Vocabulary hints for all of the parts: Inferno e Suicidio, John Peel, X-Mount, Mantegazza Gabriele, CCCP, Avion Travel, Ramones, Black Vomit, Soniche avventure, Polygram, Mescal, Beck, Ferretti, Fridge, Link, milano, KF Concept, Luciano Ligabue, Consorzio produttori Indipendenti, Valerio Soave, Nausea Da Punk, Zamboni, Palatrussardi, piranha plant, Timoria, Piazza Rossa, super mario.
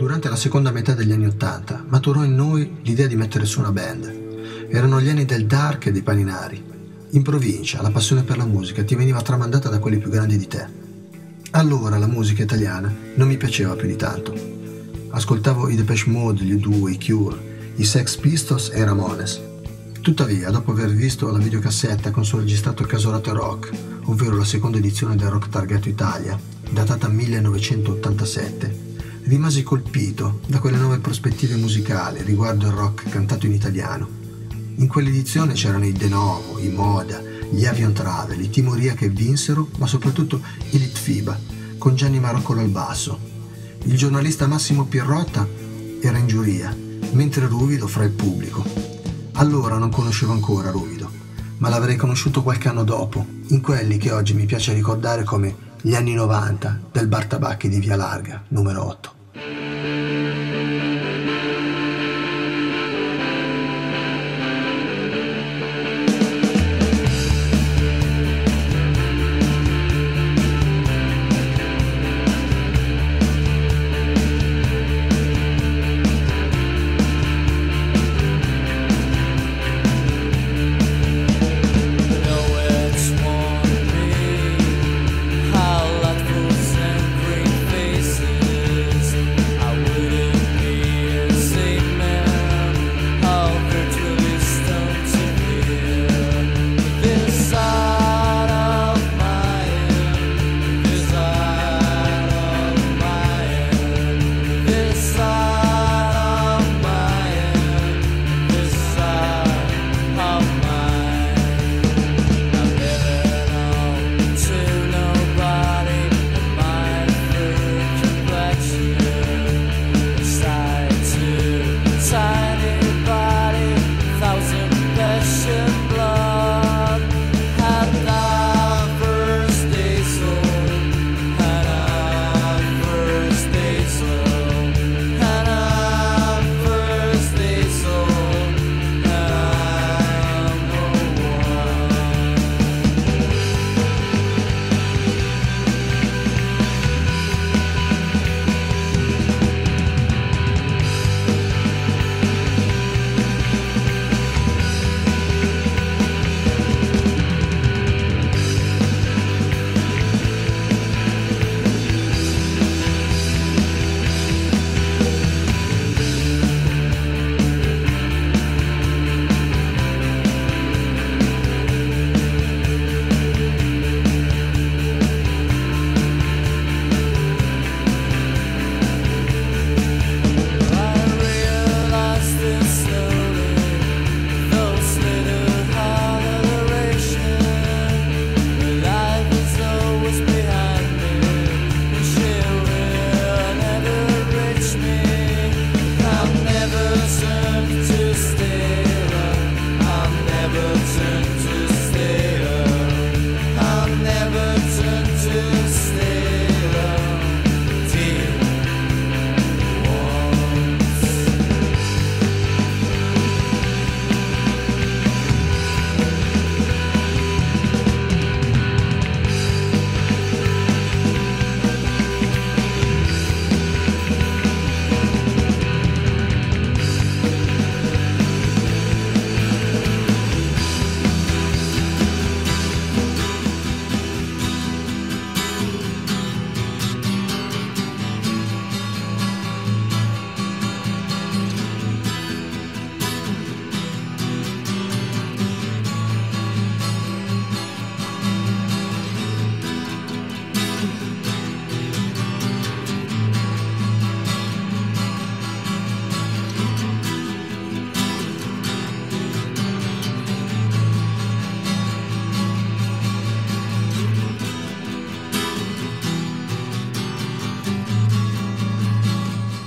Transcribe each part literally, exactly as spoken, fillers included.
Durante la seconda metà degli anni Ottanta maturò in noi l'idea di mettere su una band. Erano gli anni del dark e dei paninari. In provincia la passione per la musica ti veniva tramandata da quelli più grandi di te. Allora la musica italiana non mi piaceva più di tanto. Ascoltavo i Depeche Mode, gli U due, i Cure, i Sex Pistols e i Ramones. Tuttavia, dopo aver visto la videocassetta con soregistrato Casorato Rock, ovvero la seconda edizione del Rock Target Italia, datata millenovecentottantasette, rimasi colpito da quelle nuove prospettive musicali riguardo il rock cantato in italiano. In quell'edizione c'erano i De Novo, i Moda, gli Avion Travel, i Timoria che vinsero, ma soprattutto i Litfiba, con Gianni Maroccolo al basso. Il giornalista Massimo Pierrotta era in giuria, mentre Ruvido fra il pubblico. Allora non conoscevo ancora Ruvido, ma l'avrei conosciuto qualche anno dopo, in quelli che oggi mi piace ricordare come gli anni novanta del Bar Tabacchi di Via Larga, numero otto.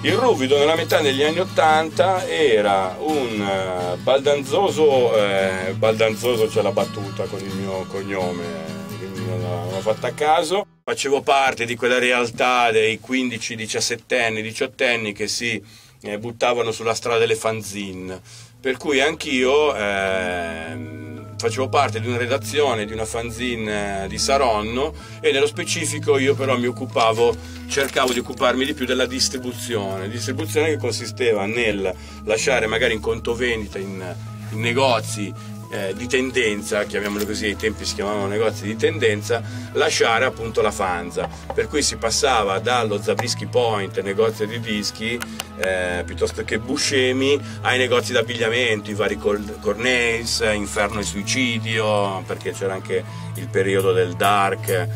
Il Ruvido nella metà degli anni Ottanta era un baldanzoso, eh, baldanzoso c'è la battuta con il mio cognome, che non l'avevo fatta a caso. Facevo parte di quella realtà dei quindici, diciassettenni, diciottenni che si eh, buttavano sulla strada delle fanzine, per cui anch'io eh, facevo parte di una redazione di una fanzine di Saronno, e nello specifico io però mi occupavo, cercavo di occuparmi di più della distribuzione, distribuzione che consisteva nel lasciare magari in conto vendita, in, in negozi eh, di tendenza, chiamiamolo così, ai tempi si chiamavano negozi di tendenza, lasciare appunto la fanza, per cui si passava dallo Zabriskie Point, negozio di dischi, Eh, piuttosto che Buscemi, ai negozi d'abbigliamento, i vari Corneys, Inferno e Suicidio, perché c'era anche il periodo del dark.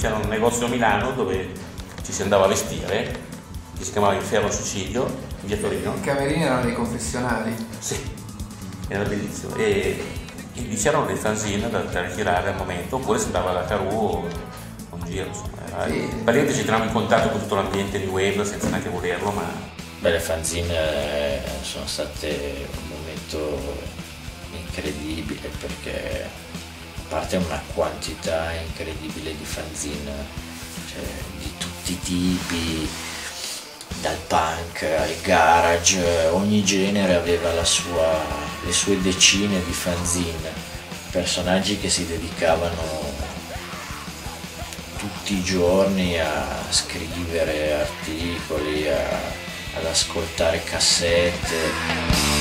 C'era un negozio a Milano dove ci si andava a vestire, che si chiamava Inferno e Suicidio, in via Torino. I camerini erano dei confessionali. Sì, era bellissimo. E, e lì c'erano dei fanzine da, da ritirare al momento, oppure si andava alla Caru o a un giro, insomma. Sì. Praticamente ci teniamo in contatto con tutto l'ambiente di web senza neanche volerlo, ma... Beh, le fanzine sono state un momento incredibile, perché... a parte una quantità incredibile di fanzine, cioè, di tutti i tipi, dal punk al garage, ogni genere aveva la sua, le sue decine di fanzine, personaggi che si dedicavano tutti i giorni a scrivere articoli, a, ad ascoltare cassette.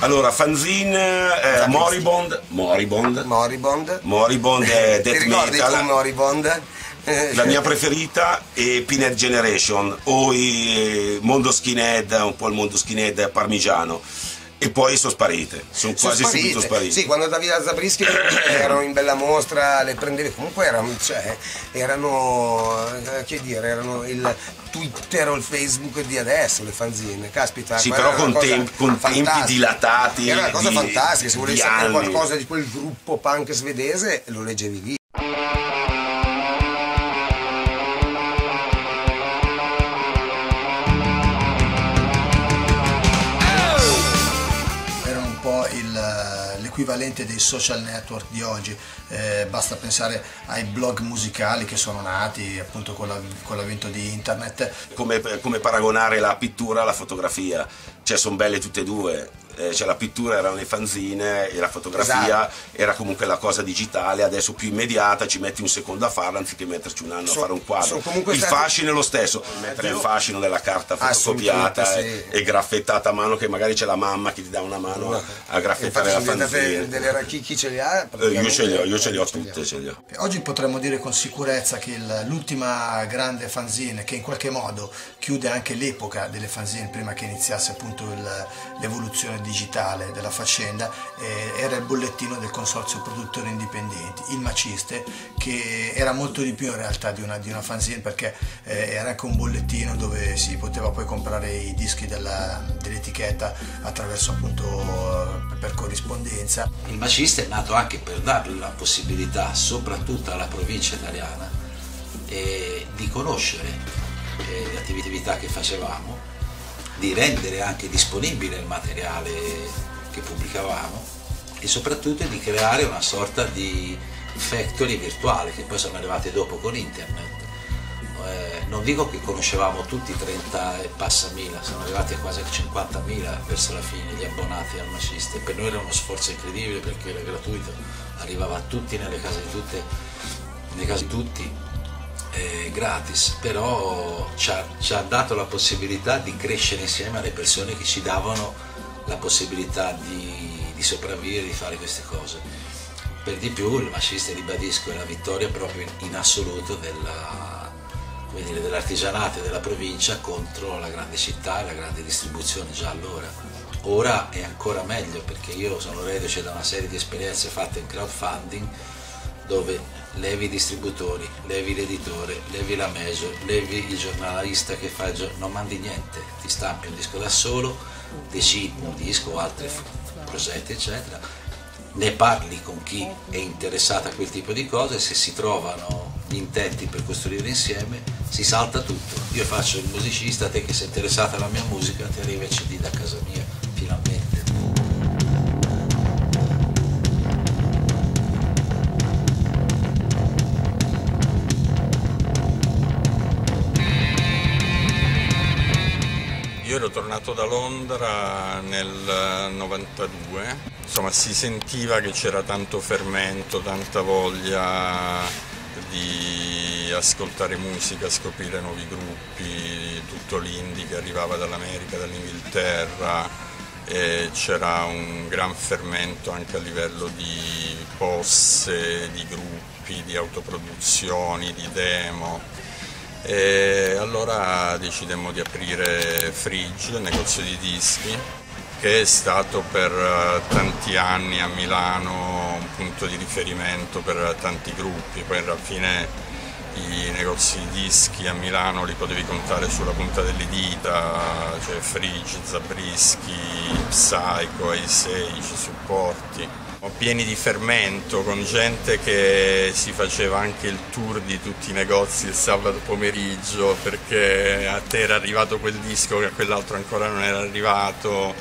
Allora, fanzine, eh, Moribond, Moribond, Moribond, Moribond è death Ti metal, Moribond? La mia preferita è Peanut Generation, o il Mondo Skinhead, un po' il Mondo Skinhead parmigiano, e poi sono sparite, sono quasi sparite. subito sparite. Sì, quando andavi da Zabriskie erano in bella mostra, le prendevi, comunque erano, cioè, erano, che dire, erano il... Twitter o il Facebook di adesso, le fanzine, caspita. Sì, però con, tempi, con tempi dilatati. Era una cosa di, fantastica, se volevi sapere qualcosa di quel gruppo punk svedese lo leggevi lì. Equivalente dei social network di oggi, eh, basta pensare ai blog musicali che sono nati appunto con l'avvento di internet. Come, come paragonare la pittura alla fotografia, cioè sono belle tutte e due, eh, cioè, la pittura erano le fanzine e la fotografia, esatto, era comunque la cosa digitale, adesso più immediata, ci metti un secondo a farla anziché metterci un anno so, a fare un quadro. Il stati... fascino è lo stesso, mettere il fascino della carta fotocopiata sì. e, e graffettata a mano, che magari c'è la mamma che ti dà una mano no. a graffettare la fanzina. Delle racchicchi ce le ha? Io ce le ho, io ce le ho tutte, ce le ho. Oggi potremmo dire con sicurezza che l'ultima grande fanzine, che in qualche modo chiude anche l'epoca delle fanzine prima che iniziasse appunto l'evoluzione digitale della faccenda, eh, era il bollettino del Consorzio Produttori Indipendenti, il Maciste, che era molto di più in realtà di una, di una fanzine, perché eh, era anche un bollettino dove si poteva poi comprare i dischi dell'etichetta dell attraverso appunto per corrispondenza. Il Maciste è nato anche per dare la possibilità, soprattutto alla provincia italiana, eh, di conoscere eh, le attività che facevamo, di rendere anche disponibile il materiale che pubblicavamo e soprattutto di creare una sorta di factory virtuale, che poi sono arrivate dopo con internet. Eh, non dico che conoscevamo tutti i trenta e passa mila, sono arrivati a quasi cinquantamila verso la fine gli abbonati al Maciste. Per noi era uno sforzo incredibile perché era gratuito, arrivava a tutti nelle case di tutte, nelle case di tutti eh, gratis, però ci ha, ci ha dato la possibilità di crescere insieme alle persone che ci davano la possibilità di, di sopravvivere, di fare queste cose. Per di più il Maciste, ribadisco, è la vittoria proprio in assoluto della dell'artigianato e della provincia contro la grande città e la grande distribuzione già allora. Ora è ancora meglio, perché io sono reduce da una serie di esperienze fatte in crowdfunding dove levi i distributori, levi l'editore, levi la major, levi il giornalista che fa il giorno, non mandi niente, ti stampi un disco da solo, decidi un disco o altri progetti eccetera, ne parli con chi è interessato a quel tipo di cose, se si trovano intenti per costruire insieme, si salta tutto. Io faccio il musicista, te che sei interessata alla mia musica, ti arriva il C D da casa mia, finalmente. Io ero tornato da Londra nel novantadue. Insomma, si sentiva che c'era tanto fermento, tanta voglia di ascoltare musica, scoprire nuovi gruppi, tutto l'indie che arrivava dall'America, dall'Inghilterra, e c'era un gran fermento anche a livello di posse, di gruppi, di autoproduzioni, di demo. E allora decidemmo di aprire Fridge, il negozio di dischi, che è stato per tanti anni a Milano un punto di riferimento per tanti gruppi. Poi alla fine i negozi di dischi a Milano li potevi contare sulla punta delle dita, cioè Fridge, Zabriskie, Psycho, Ace, Supporti, pieni di fermento, con gente che si faceva anche il tour di tutti i negozi il sabato pomeriggio perché a te era arrivato quel disco che a quell'altro ancora non era arrivato.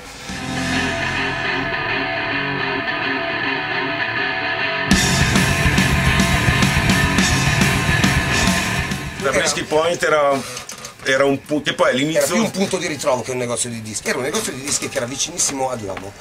Zabriskie Point era... Era un punto che poi all'inizio era più un punto di ritrovo che un negozio di dischi, era un negozio di dischi che era vicinissimo a Duomo.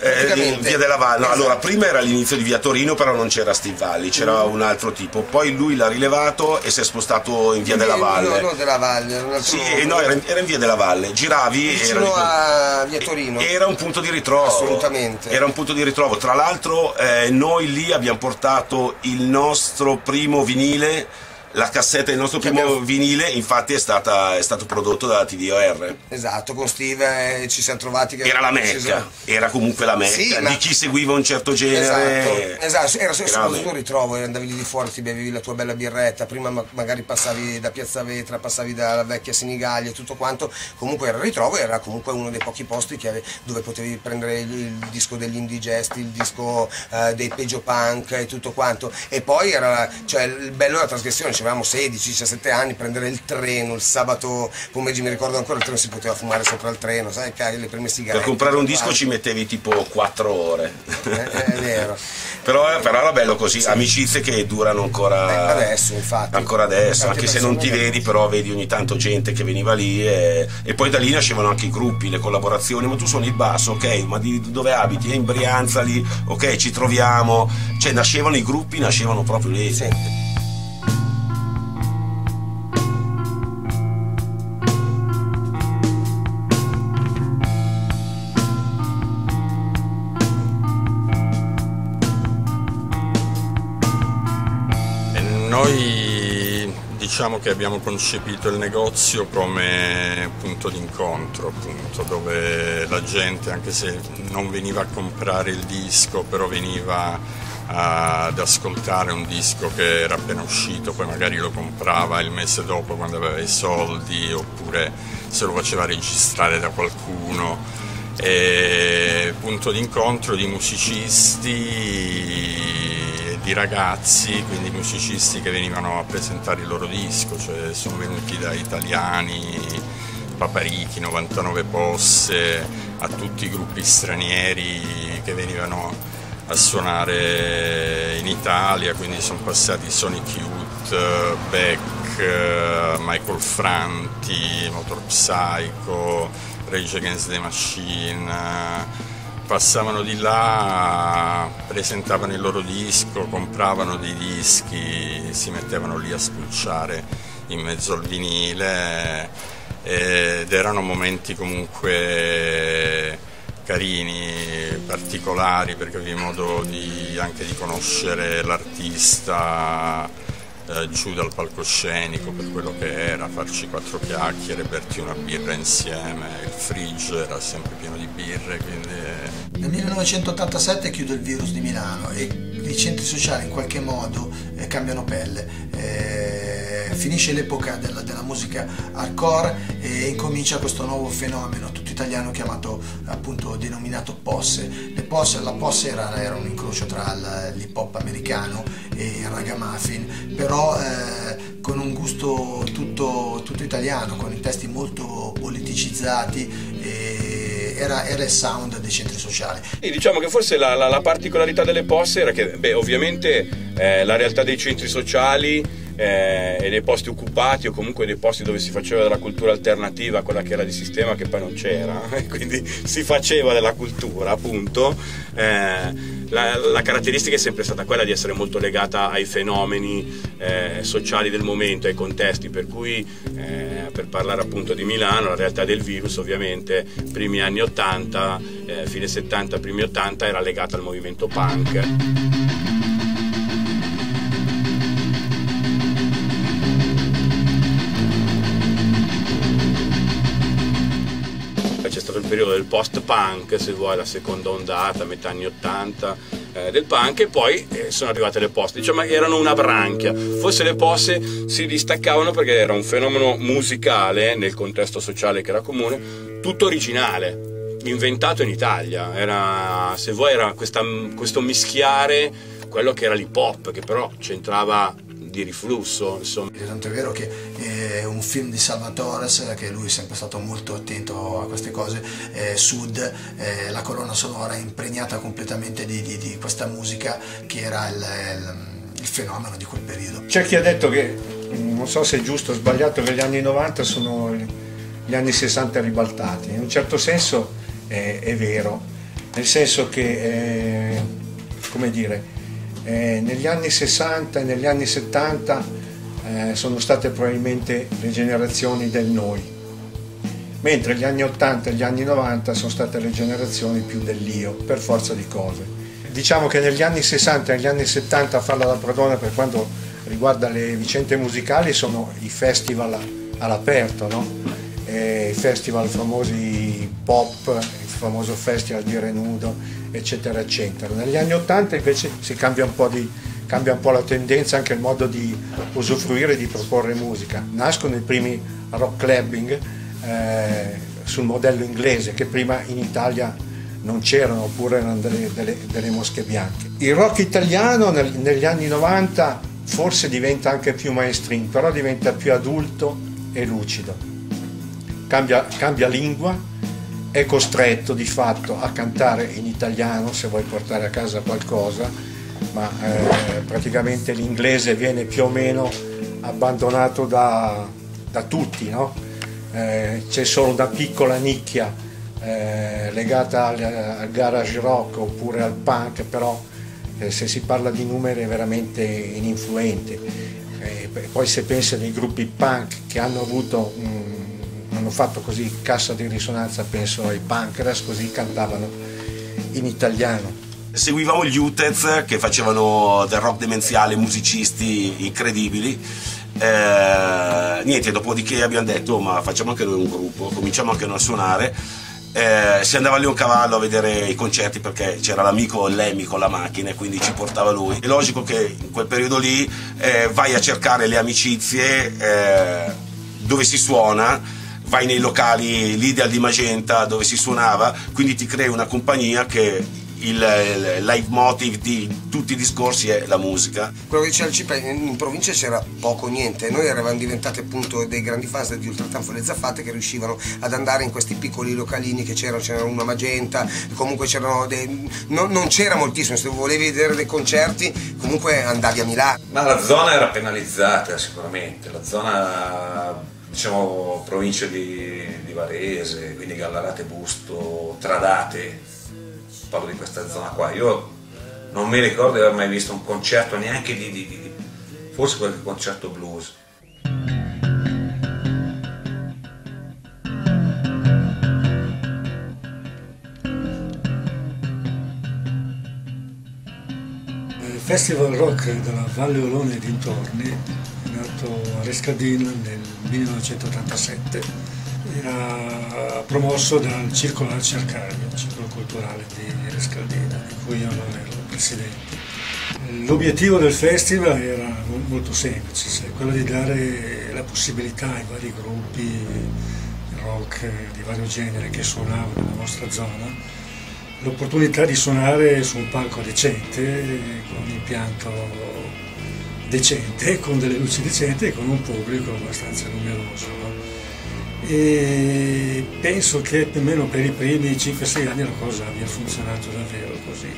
Eh, via della Valle, no, esatto. Allora prima era l'inizio di via Torino, però non c'era Stivalli, c'era mm. un altro tipo, poi lui l'ha rilevato e si è spostato in via dilla Valle. No, no, della Valle, non sì, no, era in, era in via della Valle, giravi era, a via Torino. Era un punto di ritrovo, assolutamente. Era un punto di ritrovo. Tra l'altro eh, noi lì abbiamo portato il nostro primo vinile. La cassetta del nostro primo abbiamo... vinile infatti è, stata, è stato prodotto dalla T D O R. Esatto, con Steve eh, ci siamo trovati che era la mecca, deciso... era comunque la mecca, sì, di ma... chi seguiva un certo genere. Esatto, esatto. Era soprattutto un ritrovo, andavi lì di fuori, ti bevi la tua bella birretta, prima ma magari passavi da Piazza Vetra, passavi dalla vecchia Senigallia e tutto quanto, comunque era il ritrovo, era comunque uno dei pochi posti che ave... dove potevi prendere il, il disco degli indigesti, il disco eh, dei peggio punk e tutto quanto. E poi era, cioè, il bello della trasgressione. Avevamo sedici diciassette anni, prendere il treno il sabato pomeriggio, mi ricordo ancora il treno, si poteva fumare sopra il treno, sai, le prime sigarette. Per comprare un disco ci mettevi tipo quattro ore. Eh, è vero. però, però era bello così, sì. Amicizie che durano ancora, eh, adesso, infatti. Ancora adesso, anche, anche se non ti vedi, però vedi ogni tanto gente che veniva lì e, e poi da lì nascevano anche i gruppi, le collaborazioni, ma tu suoni il basso, ok, ma di dove abiti? È in Brianza lì, ok, ci troviamo, cioè nascevano i gruppi, nascevano proprio lì. Sì. Noi diciamo che abbiamo concepito il negozio come punto d'incontro, appunto, dove la gente, anche se non veniva a comprare il disco, però veniva ad ascoltare un disco che era appena uscito, poi magari lo comprava il mese dopo quando aveva i soldi, oppure se lo faceva registrare da qualcuno. E punto d'incontro di musicisti, di ragazzi, quindi musicisti che venivano a presentare il loro disco, cioè sono venuti da Italiani, Paparichi, novantanove Posse, a tutti i gruppi stranieri che venivano a suonare in Italia, quindi sono passati Sonic Youth, Beck, Michael Franti, Motor Psycho, Rage Against the Machine. Passavano di là, presentavano il loro disco, compravano dei dischi, si mettevano lì a spulciare in mezzo al vinile, ed erano momenti comunque carini, particolari, perché avevi modo di, anche di conoscere l'artista eh, giù dal palcoscenico per quello che era, farci quattro chiacchiere, berti una birra insieme. Il Fridge era sempre pieno di birre, quindi... Nel millenovecentottantasette chiude il Virus di Milano e i centri sociali in qualche modo eh, cambiano pelle. Eh, eh, finisce l'epoca della, della musica hardcore e incomincia questo nuovo fenomeno tutto italiano chiamato, appunto, denominato posse. Le posse, la posse era, era un incrocio tra l'hip hop americano e il ragamuffin, però eh, con un gusto tutto, tutto italiano, con i testi molto politicizzati, e era, era il sound dei centri sociali. E diciamo che forse la, la, la particolarità delle posse era che, beh, ovviamente eh, la realtà dei centri sociali eh, e dei posti occupati, o comunque dei posti dove si faceva della cultura alternativa, quella che era di sistema che poi non c'era, quindi si faceva della cultura, appunto, eh, la, la caratteristica è sempre stata quella di essere molto legata ai fenomeni eh, sociali del momento, ai contesti, per cui eh, per parlare appunto di Milano, la realtà del Virus ovviamente primi anni ottanta, eh, fine settanta, primi ottanta, era legata al movimento punk. Periodo del post-punk, se vuoi, la seconda ondata, metà anni ottanta eh, del punk, e poi eh, sono arrivate le posse, diciamo, erano una branchia. Forse le posse si distaccavano perché era un fenomeno musicale nel contesto sociale che era comune, tutto originale, inventato in Italia. Era, se vuoi, era questa, questo mischiare quello che era l'hip hop, che però c'entrava di riflusso, insomma. Tanto è vero che eh, un film di Salvatore, che lui è sempre stato molto attento a queste cose, eh, Sud, eh, la colonna sonora è impregnata completamente di, di, di questa musica che era il, il, il fenomeno di quel periodo. C'è chi ha detto che, non so se è giusto o sbagliato, che gli anni novanta sono gli anni sessanta ribaltati. In un certo senso eh, è vero, nel senso che, eh, come dire, Eh, negli anni sessanta e negli anni settanta eh, sono state probabilmente le generazioni del noi, mentre gli anni ottanta e gli anni novanta sono state le generazioni più dell'io, per forza di cose. Diciamo che negli anni sessanta e negli anni settanta a farla da padrona per quanto riguarda le vicende musicali sono i festival all'aperto, no? eh, i festival famosi pop, il famoso festival di Renudo, eccetera eccetera. Negli anni ottanta invece si cambia un po' di, cambia un po' la tendenza, anche il modo di usufruire e di proporre musica. Nascono i primi rock clubbing eh, sul modello inglese, che prima in Italia non c'erano, oppure erano delle, delle, delle mosche bianche. Il rock italiano nel, negli anni novanta forse diventa anche più mainstream, però diventa più adulto e lucido, cambia, cambia lingua, è costretto di fatto a cantare in italiano se vuoi portare a casa qualcosa, ma eh, praticamente l'inglese viene più o meno abbandonato da, da tutti, no? Eh, c'è solo una piccola nicchia eh, legata al, al garage rock oppure al punk, però eh, se si parla di numeri è veramente ininfluente. Eh, poi se pensi ai gruppi punk che hanno avuto mh, hanno fatto così cassa di risonanza, penso ai Punkreas, così cantavano in italiano. Seguivamo gli U T E Z che facevano del rock demenziale, musicisti incredibili. Eh, niente, dopodiché abbiamo detto ma facciamo anche noi un gruppo, cominciamo anche noi a suonare. Eh, si andava lì un cavallo a vedere i concerti perché c'era l'amico Lemmy con la macchina e quindi ci portava lui. È logico che in quel periodo lì eh, vai a cercare le amicizie eh, dove si suona, vai nei locali l'Ideal di Magenta dove si suonava, quindi ti crei una compagnia che il, il leitmotiv di tutti i discorsi è la musica. Quello che c'era al C I P, in provincia c'era poco o niente, noi eravamo diventati appunto dei grandi fans di Oltretanfo e le Zaffate, che riuscivano ad andare in questi piccoli localini che c'erano, c'era una Magenta, comunque c'erano dei... no, non c'era moltissimo, se volevi vedere dei concerti comunque andavi a Milano. Ma la zona era penalizzata sicuramente, la zona... diciamo province di, di Varese, quindi Gallarate, Busto, Tradate, parlo di questa zona qua. Io non mi ricordo di aver mai visto un concerto, neanche di, di, di forse qualche concerto blues. Il Festival Rock della Valle Olone e dintorni, a Rescaldina nel millenovecentottantasette, era promosso dal Circolo Arcercario, Circolo culturale di Rescaldina, di cui io non ero presidente. L'obiettivo del festival era molto semplice, quello di dare la possibilità ai vari gruppi rock di vario genere che suonavano nella nostra zona, l'opportunità di suonare su un palco decente, con un impianto decente, con delle luci decenti e con un pubblico abbastanza numeroso. E penso che almeno per i primi cinque sei anni la cosa abbia funzionato davvero così.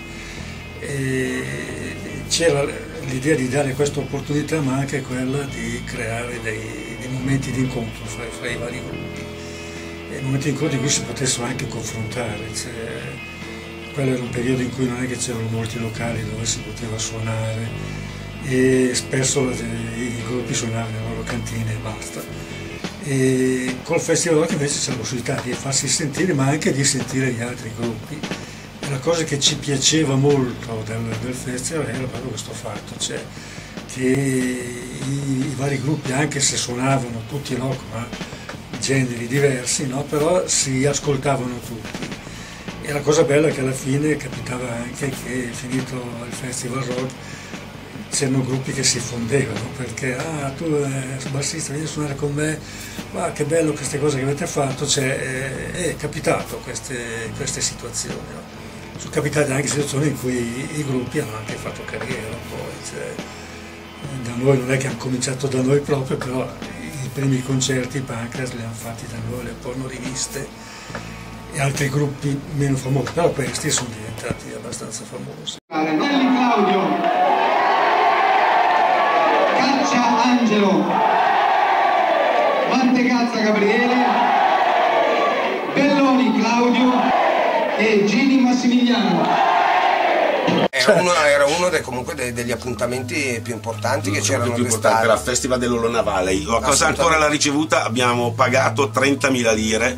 C'era l'idea di dare questa opportunità, ma anche quella di creare dei, dei momenti di incontro fra, fra i vari gruppi, e momenti di incontro in cui si potessero anche confrontare. Cioè, quello era un periodo in cui non è che c'erano molti locali dove si poteva suonare, e spesso i gruppi suonavano nelle loro cantine e basta. E col Festival Rock invece c'è la possibilità di farsi sentire, ma anche di sentire gli altri gruppi. La cosa che ci piaceva molto del, del festival era proprio questo fatto, cioè che i, i vari gruppi, anche se suonavano tutti no, ma generi diversi, no, però si ascoltavano tutti. E la cosa bella è che alla fine capitava anche che, finito il Festival Rock, c'erano gruppi che si fondevano, perché ah, tu eh, bassista, vieni a suonare con me, ma che bello queste cose che avete fatto, cioè, eh, è capitato queste, queste situazioni. No? Sono capitate anche situazioni in cui i gruppi hanno anche fatto carriera poi, cioè, da noi non è che hanno cominciato da noi proprio, però i primi concerti, i Punkreas, li hanno fatti da noi, le pornoriviste e altri gruppi meno famosi, però questi sono diventati abbastanza famosi. Nelli Claudio, Caccia Angelo, Mantegazza Gabriele, Belloni Claudio e Gini Massimiliano. Era uno, era uno de, comunque de, degli appuntamenti più importanti che c'erano quest'anno. Era il Festival dell'Olona Valley. La cosa ancora l'ha ricevuta, abbiamo pagato trentamila lire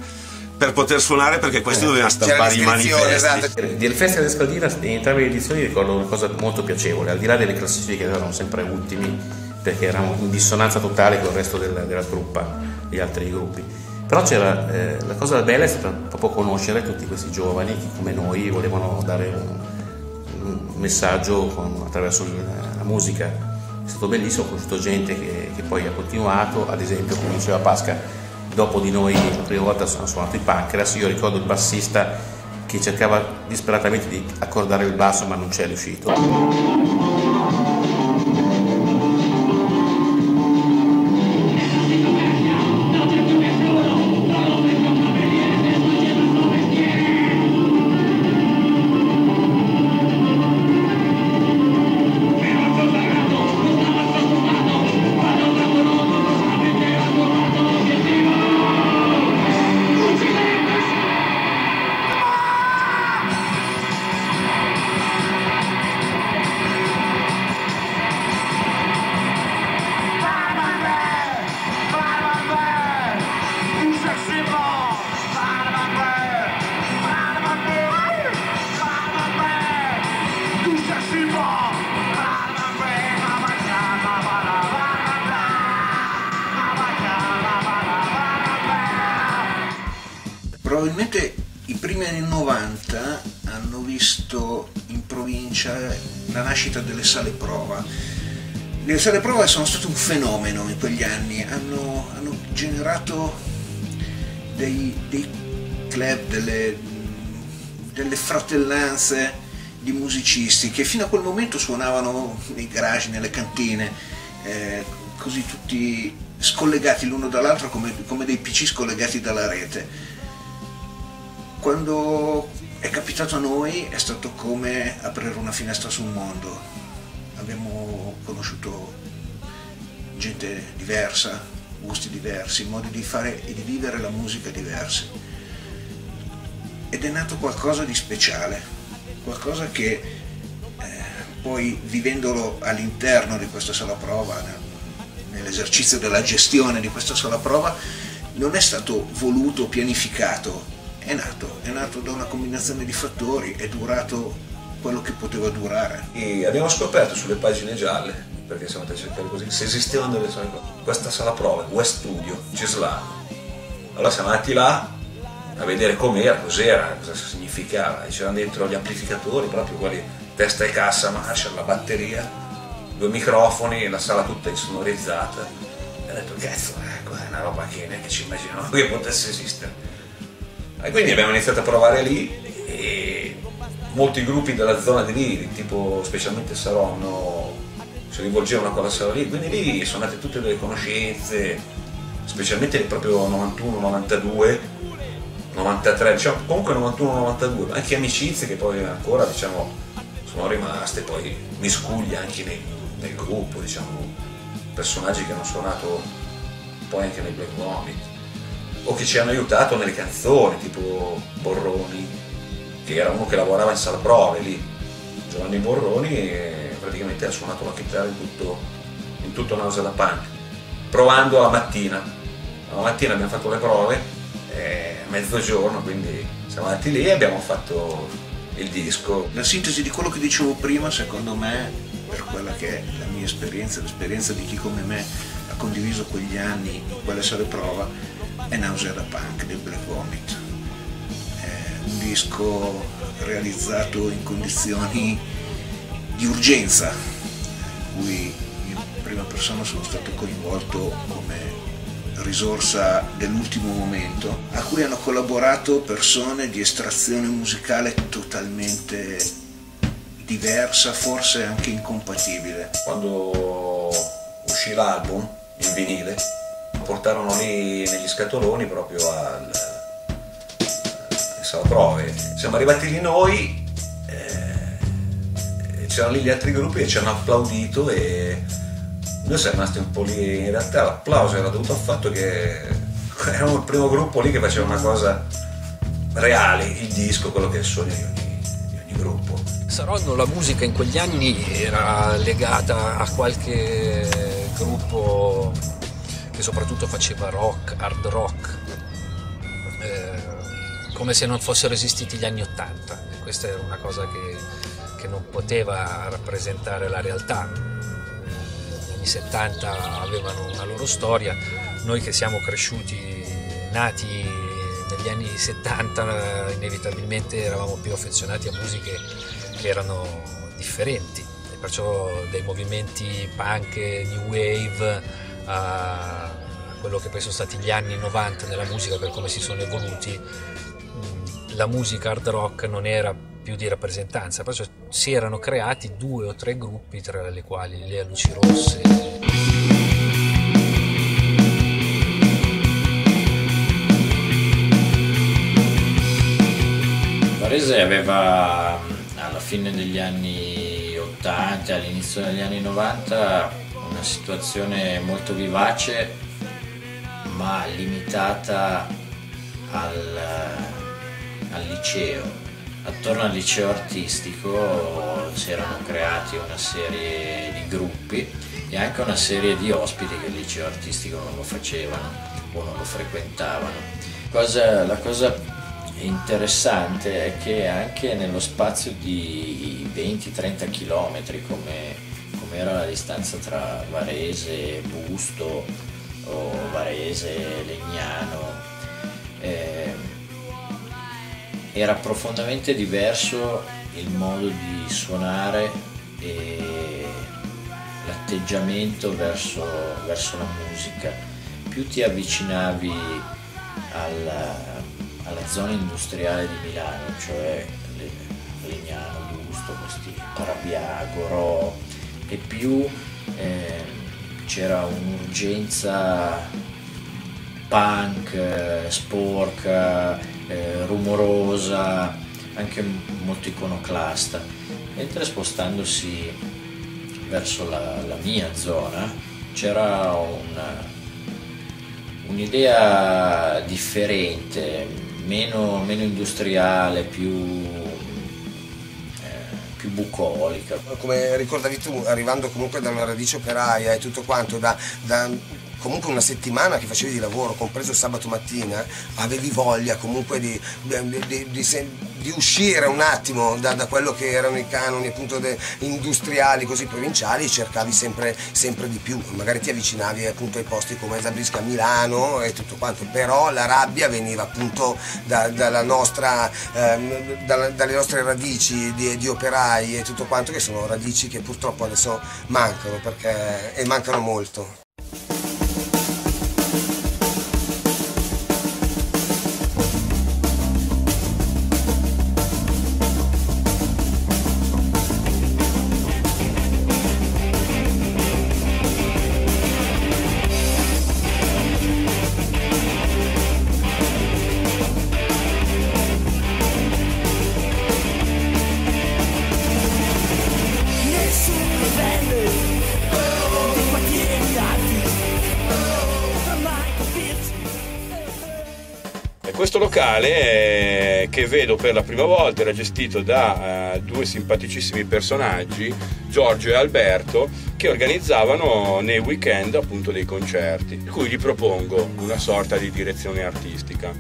per poter suonare, perché questi eh, dovevano stampare i manifesti. Esatto. Del Festival Rescaldina in entrambe le edizioni ricordo una cosa molto piacevole, al di là delle classifiche che erano sempre ultimi, perché eravamo in dissonanza totale con il resto della, della truppa, gli altri gruppi. Però c'era, eh, la cosa bella è stata proprio conoscere tutti questi giovani che come noi volevano dare un, un messaggio con, attraverso la, la musica. È stato bellissimo, ho conosciuto gente che, che poi ha continuato, ad esempio come diceva Pasca, dopo di noi la prima volta hanno suonato i Punkreas. Io ricordo il bassista che cercava disperatamente di accordare il basso ma non ci è riuscito. Probabilmente i primi anni novanta hanno visto in provincia la nascita delle sale prova. Le sale prova sono state un fenomeno in quegli anni, hanno, hanno generato dei, dei club, delle, delle fratellanze di musicisti che fino a quel momento suonavano nei garage, nelle cantine, eh, così tutti scollegati l'uno dall'altro come, come dei P C scollegati dalla rete. Quando è capitato a noi è stato come aprire una finestra sul mondo. Abbiamo conosciuto gente diversa, gusti diversi, modi di fare e di vivere la musica diversi. Ed è nato qualcosa di speciale, qualcosa che eh, poi vivendolo all'interno di questa sala prova, nell'esercizio della gestione di questa sala prova, non è stato voluto, pianificato. È nato, è nato da una combinazione di fattori, è durato quello che poteva durare. E abbiamo scoperto sulle pagine gialle, perché siamo andati a cercare così, se esistevano delle sale prove. Questa sala prova, West Studio, Gislà. Allora siamo andati là, a vedere com'era, cos'era, cosa significava, e c'erano dentro gli amplificatori, proprio quelli testa e cassa, Marshall, la batteria, due microfoni, la sala tutta insonorizzata, e ho detto cazzo, ecco, è una roba che neanche ci immaginavamo che potesse esistere. E quindi abbiamo iniziato a provare lì e molti gruppi della zona di lì, tipo specialmente Saronno, si rivolgevano a quella sala lì, quindi lì sono nate tutte delle conoscenze, specialmente proprio novantuno novantadue novantatré, diciamo, comunque novantuno novantadue, anche amicizie che poi ancora, diciamo, sono rimaste, poi miscuglie anche nel, nel gruppo, diciamo, personaggi che hanno suonato poi anche nei Black Vomit o che ci hanno aiutato nelle canzoni, tipo Borroni, che era uno che lavorava in sala prove lì, Giovanni Borroni, e praticamente ha suonato la chitarra in tutto, in tutto Nausea Da Punk, provando la mattina, la mattina abbiamo fatto le prove, mezzogiorno, quindi siamo andati lì e abbiamo fatto il disco. La sintesi di quello che dicevo prima, secondo me, per quella che è la mia esperienza, l'esperienza di chi come me ha condiviso quegli anni in quella sala prova, è Nausea Da Punk del Black Vomit. È un disco realizzato in condizioni di urgenza, in cui in prima persona sono stato coinvolto come risorsa dell'ultimo momento, a cui hanno collaborato persone di estrazione musicale totalmente diversa, forse anche incompatibile. Quando uscì l'album, il vinile, portarono lì negli scatoloni proprio al, al sala prove. Siamo arrivati lì noi, eh, c'erano lì gli altri gruppi e ci hanno applaudito e noi siamo rimasti un po' lì. In realtà l'applauso era dovuto al fatto che eravamo il primo gruppo lì che faceva una cosa reale, il disco, quello che è il sogno di ogni, di ogni gruppo. Saronno, la musica in quegli anni era legata a qualche gruppo che soprattutto faceva rock, hard rock, eh, come se non fossero esistiti gli anni Ottanta, e questa era una cosa che, che non poteva rappresentare la realtà. I settanta avevano una loro storia, noi che siamo cresciuti, nati negli anni settanta, inevitabilmente eravamo più affezionati a musiche che erano differenti, e perciò dai movimenti punk, new wave, a quello che poi sono stati gli anni novanta nella musica, per come si sono evoluti, la musica hard rock non era più di rappresentanza, perciò si erano creati due o tre gruppi, tra le quali le Luci Rosse. Varese aveva alla fine degli anni ottanta, all'inizio degli anni novanta, una situazione molto vivace ma limitata al, al liceo. Attorno al liceo artistico si erano creati una serie di gruppi e anche una serie di ospiti che il liceo artistico non lo facevano o non lo frequentavano. Cosa, la cosa interessante è che anche nello spazio di venti trenta chilometri, come, come era la distanza tra Varese e Busto o Varese e Legnano, eh, era profondamente diverso il modo di suonare e l'atteggiamento verso, verso la musica. Più ti avvicinavi alla, alla zona industriale di Milano, cioè Legnano, Busto, questi Parabiago, Ro, e più eh, c'era un'urgenza punk, eh, sporca, Eh, rumorosa, anche molto iconoclasta, mentre spostandosi verso la, la mia zona c'era un'idea differente, meno, meno industriale, più, eh, più bucolica. Come ricordavi tu, arrivando comunque da una radice operaia e tutto quanto, da, da... comunque una settimana che facevi di lavoro, compreso sabato mattina, avevi voglia comunque di, di, di, di, di uscire un attimo da, da quello che erano i canoni appunto de, industriali, così provinciali, cercavi sempre, sempre di più, magari ti avvicinavi appunto ai posti come Zabriskie a Milano e tutto quanto, però la rabbia veniva appunto da, dalla nostra, eh, da, dalle nostre radici di, di operai e tutto quanto, che sono radici che purtroppo adesso mancano, perché, e mancano molto. Questo locale, eh, che vedo per la prima volta, era gestito da eh, due simpaticissimi personaggi, Giorgio e Alberto, che organizzavano nei weekend appunto dei concerti, per cui gli propongo una sorta di direzione artistica.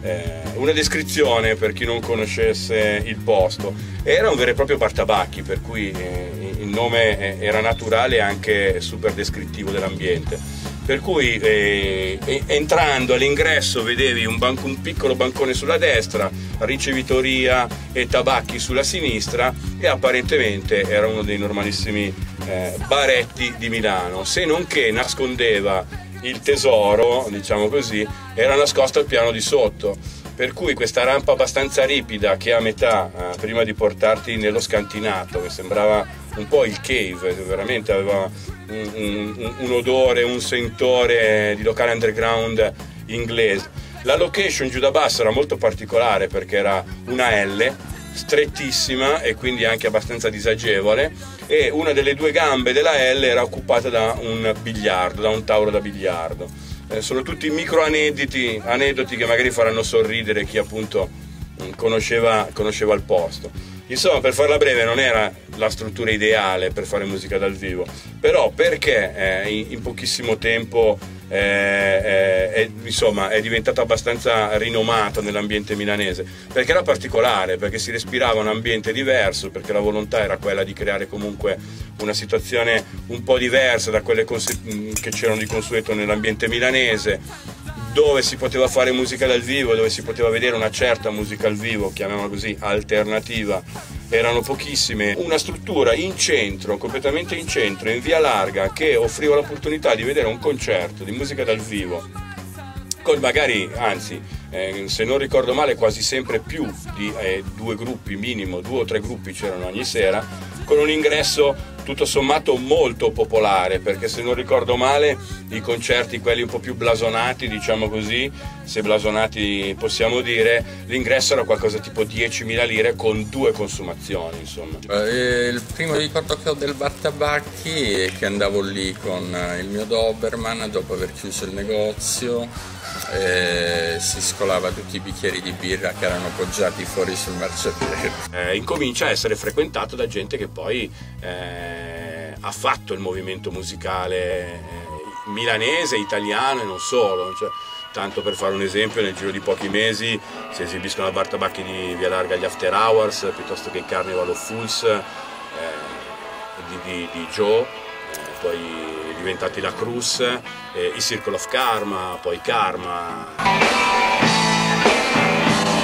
Eh, una descrizione per chi non conoscesse il posto: era un vero e proprio bartabacchi, per cui eh, il nome era naturale e anche super descrittivo dell'ambiente. Per cui eh, entrando all'ingresso vedevi un, banco, un piccolo bancone sulla destra, ricevitoria e tabacchi sulla sinistra, e apparentemente era uno dei normalissimi eh, baretti di Milano, se non che nascondeva il tesoro, diciamo così, era nascosto al piano di sotto. Per cui questa rampa abbastanza ripida che a metà, eh, prima di portarti nello scantinato, che sembrava un po' il cave, veramente aveva un, un, un odore, un sentore di locale underground inglese. La location giù da basso era molto particolare, perché era una L, strettissima e quindi anche abbastanza disagevole, e una delle due gambe della L era occupata da un biliardo, da un tavolo da biliardo. Eh, sono tutti micro aneddoti, aneddoti che magari faranno sorridere chi appunto mh, conosceva, conosceva il posto. Insomma, per farla breve, non era la struttura ideale per fare musica dal vivo, però perché eh, in, in pochissimo tempo eh, eh, è, insomma, è diventata abbastanza rinomata nell'ambiente milanese, perché era particolare, perché si respirava un ambiente diverso, perché la volontà era quella di creare comunque una situazione un po' diversa da quelle che c'erano di consueto nell'ambiente milanese, dove si poteva fare musica dal vivo, dove si poteva vedere una certa musica al vivo, chiamiamola così, alternativa, erano pochissime. Una struttura in centro, completamente in centro, in via larga, che offriva l'opportunità di vedere un concerto di musica dal vivo, con magari, anzi, eh, se non ricordo male, quasi sempre più di eh, due gruppi, minimo, due o tre gruppi c'erano ogni sera, con un ingresso tutto sommato molto popolare, perché se non ricordo male i concerti, quelli un po' più blasonati, diciamo così, se blasonati possiamo dire, l'ingresso era qualcosa tipo diecimila lire con due consumazioni, insomma. Eh, il primo ricordo che ho del bar tabacchi è che andavo lì con il mio Doberman dopo aver chiuso il negozio, eh, si scolava tutti i bicchieri di birra che erano poggiati fuori sul marciapiede. Eh, incomincia a essere frequentato da gente che poi eh, ha fatto il movimento musicale milanese, italiano e non solo, cioè, tanto per fare un esempio, nel giro di pochi mesi si esibiscono a bar tabacchi di via larga gli After Hours, piuttosto che il Carnival of Fools eh, di, di, di Joe, eh, poi diventati la Cruz, eh, il Circle of Karma, poi Karma. Thank you.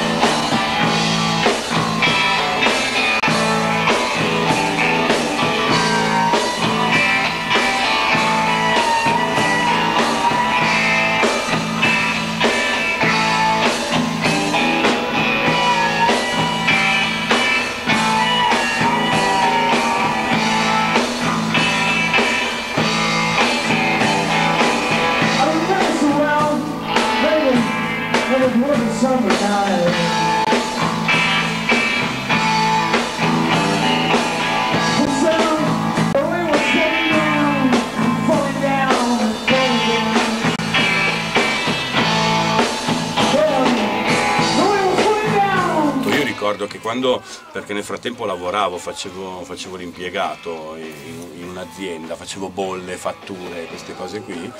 ricordo che quando, perché nel frattempo lavoravo, facevo, facevo l'impiegato in, in un'azienda, facevo bolle, fatture, queste cose qui,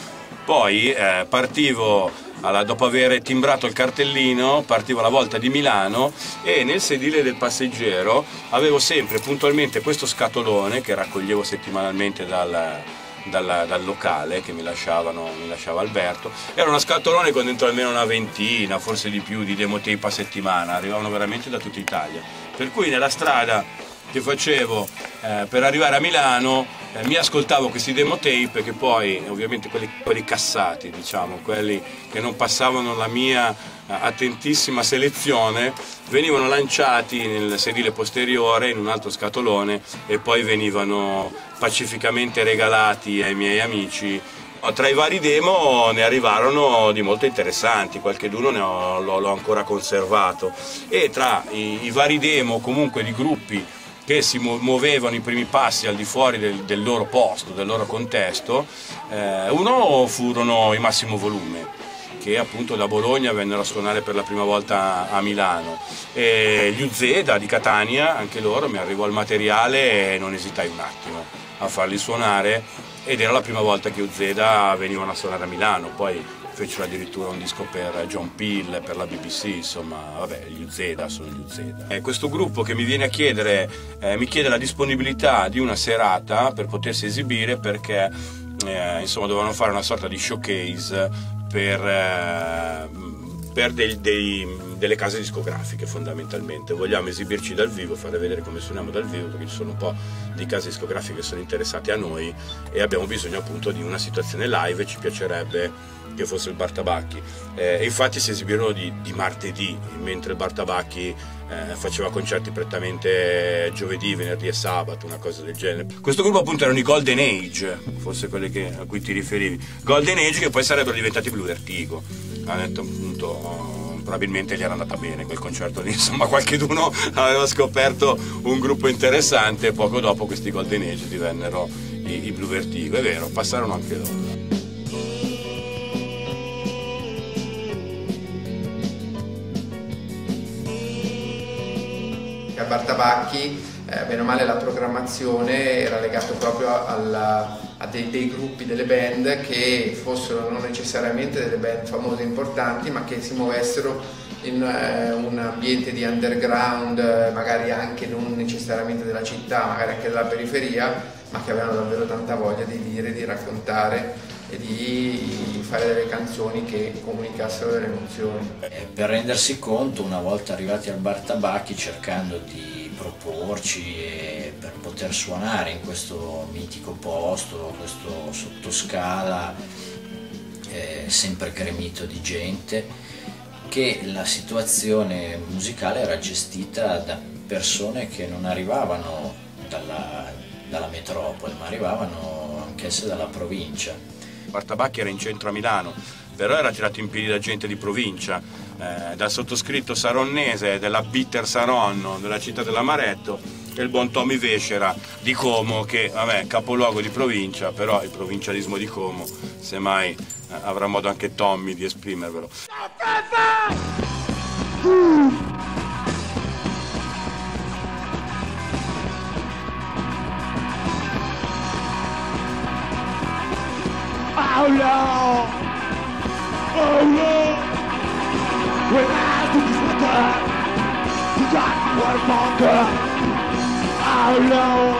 poi eh, partivo, alla, dopo aver timbrato il cartellino, partivo alla volta di Milano e nel sedile del passeggero avevo sempre puntualmente questo scatolone che raccoglievo settimanalmente dal... Dal, dal locale che mi lasciavano, mi lasciava Alberto. Era una scatolone con dentro almeno una ventina, forse di più, di demotape a settimana, arrivavano veramente da tutta Italia, per cui nella strada che facevo eh, per arrivare a Milano eh, mi ascoltavo questi demotape, che poi ovviamente quelli, quelli cassati, diciamo, quelli che non passavano la mia attentissima selezione, venivano lanciati nel sedile posteriore in un altro scatolone e poi venivano pacificamente regalati ai miei amici. Tra i vari demo ne arrivarono di molto interessanti, qualcheduno l'ho ancora conservato, e tra i, i vari demo comunque di gruppi che si muovevano i primi passi al di fuori del, del loro posto, del loro contesto, eh, uno furono i Massimo Volume, che appunto da Bologna vennero a suonare per la prima volta a Milano, e gli UZEDA di Catania, anche loro, mi arrivò il materiale e non esitai un attimo a farli suonare, ed era la prima volta che UZEDA venivano a suonare a Milano. Poi fecero addirittura un disco per John Peel, per la B B C, insomma, vabbè, gli UZEDA sono gli UZEDA. E questo gruppo che mi viene a chiedere, eh, mi chiede la disponibilità di una serata per potersi esibire, perché eh, insomma dovevano fare una sorta di showcase per, eh, per dei, dei, delle case discografiche, fondamentalmente. Vogliamo esibirci dal vivo, fare vedere come suoniamo dal vivo, perché ci sono un po' di case discografiche che sono interessate a noi e abbiamo bisogno appunto di una situazione live, e ci piacerebbe che fosse il Bar Tabacchi. Eh, infatti si esibirono di, di martedì, mentre il Bar Tabacchi eh, faceva concerti prettamente giovedì, venerdì e sabato, una cosa del genere. Questo gruppo appunto erano i Golden Age, forse quelli che, a cui ti riferivi. Golden Age che poi sarebbero diventati Blue Vertigo. Hanno detto appunto, oh, probabilmente gli era andata bene quel concerto lì, insomma qualcheduno aveva scoperto un gruppo interessante, e poco dopo questi Golden Age divennero i, i Blue Vertigo, è vero, passarono anche loro. A Bar Tabacchi, eh, bene o male la programmazione era legata proprio alla, a dei, dei gruppi, delle band che fossero non necessariamente delle band famose e importanti, ma che si muovessero in eh, un ambiente di underground, magari anche non necessariamente della città, magari anche della periferia, ma che avevano davvero tanta voglia di dire, di raccontare e di fare delle canzoni che comunicassero delle emozioni. Per rendersi conto, una volta arrivati al Bar Tabacchi, cercando di proporci e per poter suonare in questo mitico posto, questo sottoscala eh, sempre gremito di gente, che la situazione musicale era gestita da persone che non arrivavano dalla, dalla metropoli, ma arrivavano anch'esse dalla provincia. Bar Tabacchi era in centro a Milano, però era tirato in piedi da gente di provincia, eh, dal sottoscritto saronnese, della Bitter Saronno, della città dell'Amaretto, e il buon Tommy Vescera di Como, che vabbè, capoluogo di provincia, però il provincialismo di Como, semmai eh, avrà modo anche Tommy di esprimervelo. Oh no! Oh no! When I think it's not that, you got one longer. Oh no!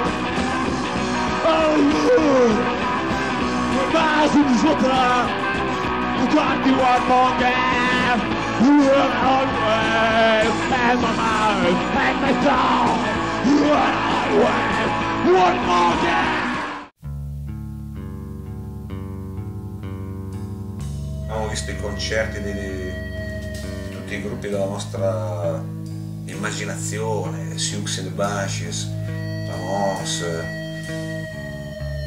Oh no! When I think it's not that, you got me one longer. You are always in my mind, in my soul. You are always one longer. Abbiamo visto i concerti di, di tutti i gruppi della nostra immaginazione, Siouxsie and the Banshees, Ramones,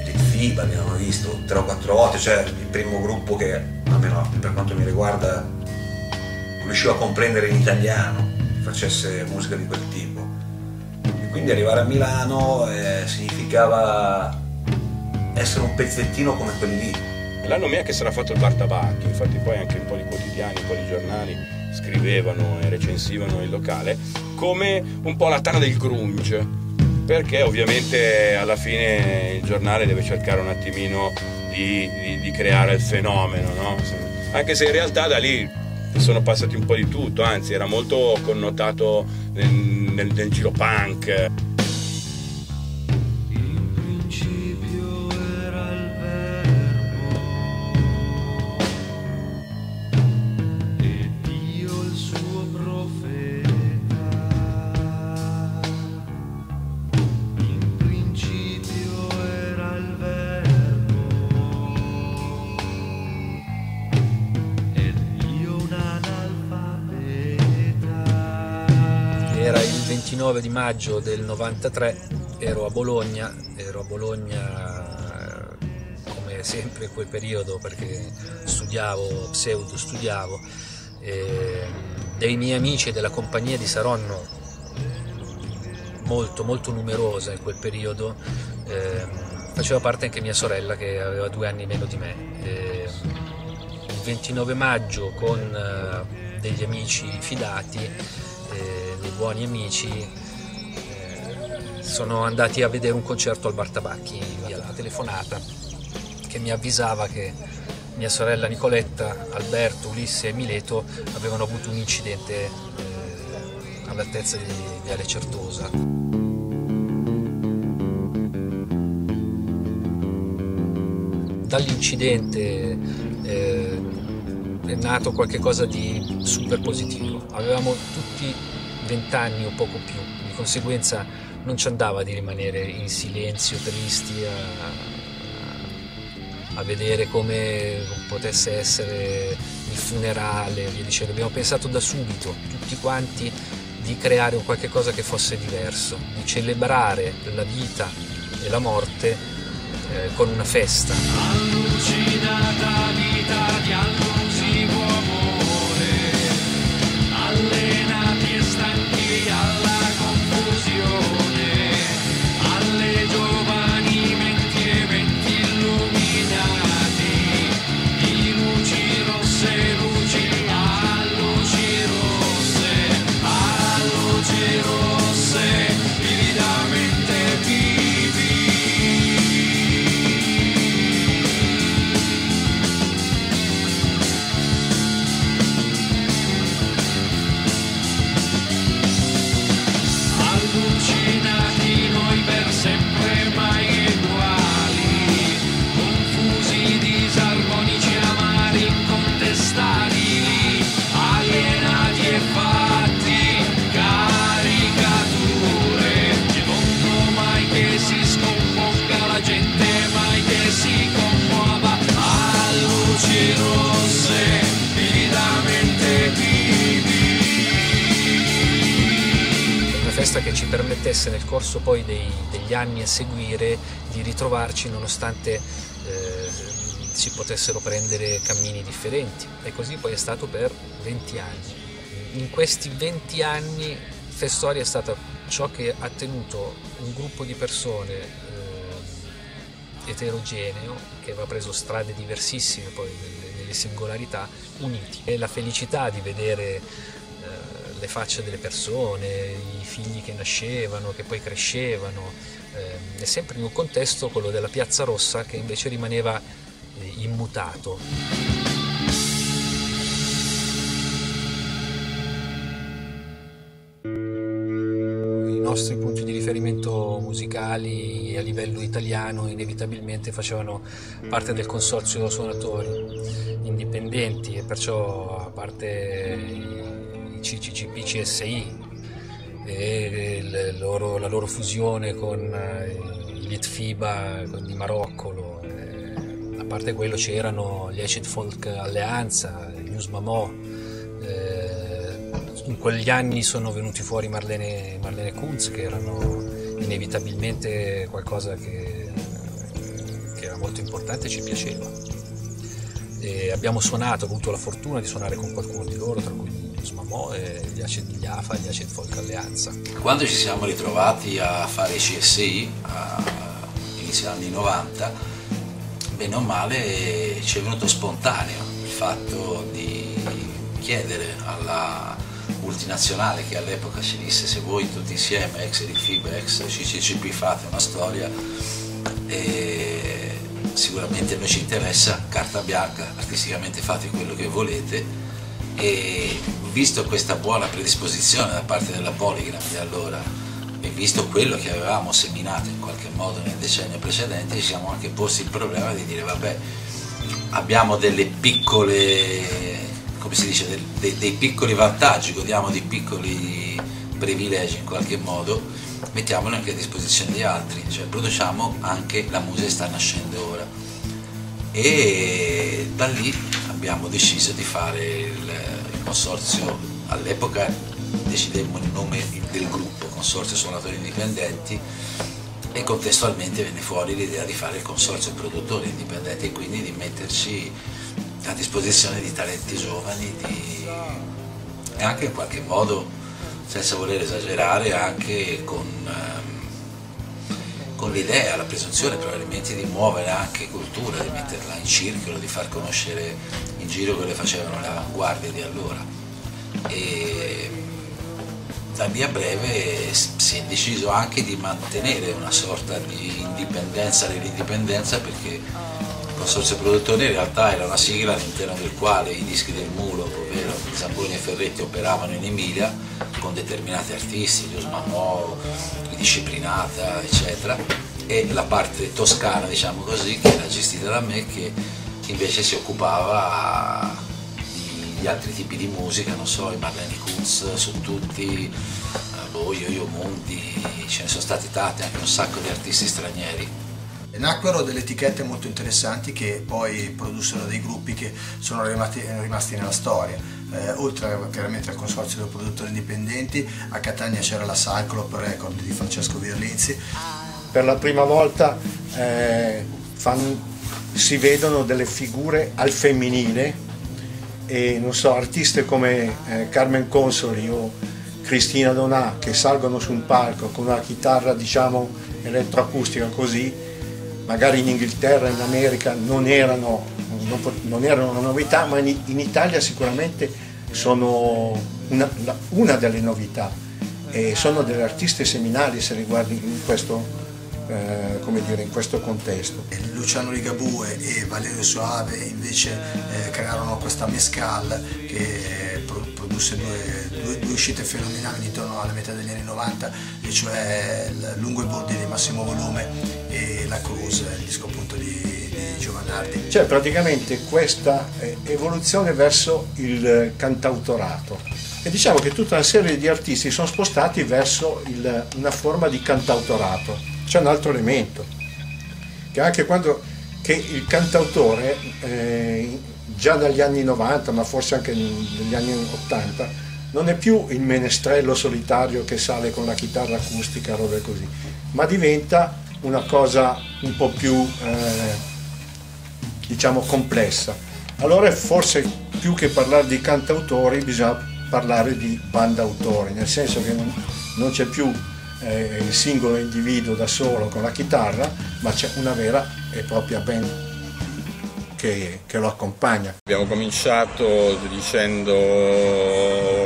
Litfiba, abbiamo visto tre o quattro volte, cioè il primo gruppo che, almeno per quanto mi riguarda, non riuscivo a comprendere in italiano, facesse musica di quel tipo. E quindi arrivare a Milano eh, significava essere un pezzettino come quelli lì. L'anno mia che sarà fatto il Bar Tabacchi, infatti poi anche un po' di quotidiani, un po' di giornali scrivevano e recensivano il locale. come un po' la tana del grunge, perché ovviamente alla fine il giornale deve cercare un attimino di, di, di creare il fenomeno, no? Anche se in realtà da lì sono passati un po' di tutto, anzi era molto connotato nel, nel, nel giro punk. Di maggio del novantatré ero a Bologna, ero a Bologna come sempre in quel periodo perché studiavo, pseudo studiavo, e dei miei amici e della compagnia di Saronno, molto molto numerosa in quel periodo, eh, faceva parte anche mia sorella che aveva due anni meno di me. E il ventinove maggio con degli amici fidati, buoni amici, eh, sono andati a vedere un concerto al Bar Tabacchi. La telefonata che mi avvisava che mia sorella Nicoletta, Alberto, Ulisse e Mileto avevano avuto un incidente eh, all'altezza di Viale Certosa. Dall'incidente eh, è nato qualcosa di super positivo. Avevamo tutti vent'anni o poco più, di conseguenza non ci andava di rimanere in silenzio, tristi, a, a vedere come potesse essere il funerale, via dicendo. Abbiamo pensato da subito, tutti quanti, di creare un qualche cosa che fosse diverso, di celebrare la vita e la morte eh, con una festa. Allucinata vita di allusivo amore, allenati e stanchi alla confusione, alle giovani menti e menti illuminati, di luci rosse, luci a luci rosse, a luci rosse, vividamente per sempre mai uguali, confusi, disarmonici, amari, incontestabili, alienati e fatti caricature, il mondo mai che si scomponga, la gente mai che si commuova, a luci rosse, vividamente vivi. Festa che ci permettesse nel corso poi dei, degli anni a seguire di ritrovarci nonostante eh, si potessero prendere cammini differenti, e così poi è stato per venti anni. In questi venti anni Festoria è stata ciò che ha tenuto un gruppo di persone eh, eterogeneo, che aveva preso strade diversissime poi nelle singolarità, uniti, e la felicità di vedere le facce delle persone, i figli che nascevano, che poi crescevano, eh, è sempre in un contesto, quello della Piazza Rossa, che invece rimaneva eh, immutato. I nostri punti di riferimento musicali a livello italiano inevitabilmente facevano parte del Consorzio Suonatori Indipendenti, e perciò a parte C C C P C S I e il loro, la loro fusione con i Litfiba di Maroccolo, e a parte quello c'erano gli Acid Folk Alleanza, gli Usmamò. In quegli anni sono venuti fuori Marlene, Marlene Kunz, che erano inevitabilmente qualcosa che, che era molto importante e ci piaceva, e abbiamo suonato, ho avuto la fortuna di suonare con qualcuno di loro, tra cui Mamò e gli Acid di Afa, gli Acid Folk Alleanza. Quando ci siamo ritrovati a fare C S I all'inizio degli anni novanta, bene o male ci è venuto spontaneo il fatto di chiedere alla multinazionale che all'epoca ci disse: se voi tutti insieme, ex Litfiba, ex C C C P, fate una storia, e sicuramente noi ci interessa, carta bianca, artisticamente fate quello che volete. E visto questa buona predisposizione da parte della Polygram di allora, e visto quello che avevamo seminato in qualche modo nel decennio precedente, ci siamo anche posti il problema di dire: vabbè, abbiamo delle piccole, come si dice, dei, dei piccoli vantaggi, godiamo di piccoli privilegi in qualche modo, mettiamoli anche a disposizione di altri, cioè produciamo anche la musica che sta nascendo ora. E da lì abbiamo deciso di fare il, il consorzio. All'epoca decidemmo il nome del gruppo, Consorzio Suonatori Indipendenti, e contestualmente venne fuori l'idea di fare il Consorzio Produttori Indipendenti e quindi di metterci a disposizione di talenti giovani di, e anche in qualche modo, senza voler esagerare, anche con, con l'idea, la presunzione probabilmente di muovere anche cultura, di metterla in circolo, di far conoscere in giro quello che facevano le avanguardie di allora. E da lì a breve si è deciso anche di mantenere una sorta di indipendenza dell'indipendenza, perché il Consorzio Produttori in realtà era una sigla all'interno del quale i dischi del Mulo, ovvero Zamboni e Ferretti, operavano in Emilia con determinati artisti, gli Osmanò, i Disciplinata, eccetera, e la parte toscana, diciamo così, che era gestita da me, che invece si occupava di, di altri tipi di musica, non so, i Marleni Kunz su tutti, boh, io, io Mondi, ce ne sono stati tanti, anche un sacco di artisti stranieri. Nacquero delle etichette molto interessanti che poi produssero dei gruppi che sono rimasti, rimasti nella storia. Eh, oltre a, chiaramente al Consorzio dei Produttori Indipendenti, a Catania c'era la Cyclope Record di Francesco Virlinzi. Per la prima volta eh, fanno si vedono delle figure al femminile e non so, artiste come eh, Carmen Consoli o Cristina Donà che salgono su un palco con una chitarra, diciamo, elettroacustica così, magari in Inghilterra, in America non erano, non, non erano una novità, ma in, in Italia sicuramente sono una, una delle novità e sono delle artiste seminali se riguardi in questo Eh, come dire, in questo contesto. Luciano Ligabue e Valerio Soave invece eh, crearono questa Mescal che pro produsse due, due, due uscite fenomenali intorno alla metà degli anni novanta, e cioè Lungo i bordi di Massimo Volume e La Cruz, il disco appunto di, di Giovanardi. Cioè praticamente questa evoluzione verso il cantautorato, e diciamo che tutta una serie di artisti sono spostati verso il, una forma di cantautorato. C'è un altro elemento, che anche quando che il cantautore, eh, già dagli anni novanta, ma forse anche negli anni ottanta, non è più il menestrello solitario che sale con la chitarra acustica, roba così, ma diventa una cosa un po' più, eh, diciamo, complessa. Allora forse più che parlare di cantautori bisogna parlare di bandautori, nel senso che non, non c'è più il singolo individuo da solo con la chitarra, ma c'è una vera e propria band che, che lo accompagna. Abbiamo cominciato dicendo: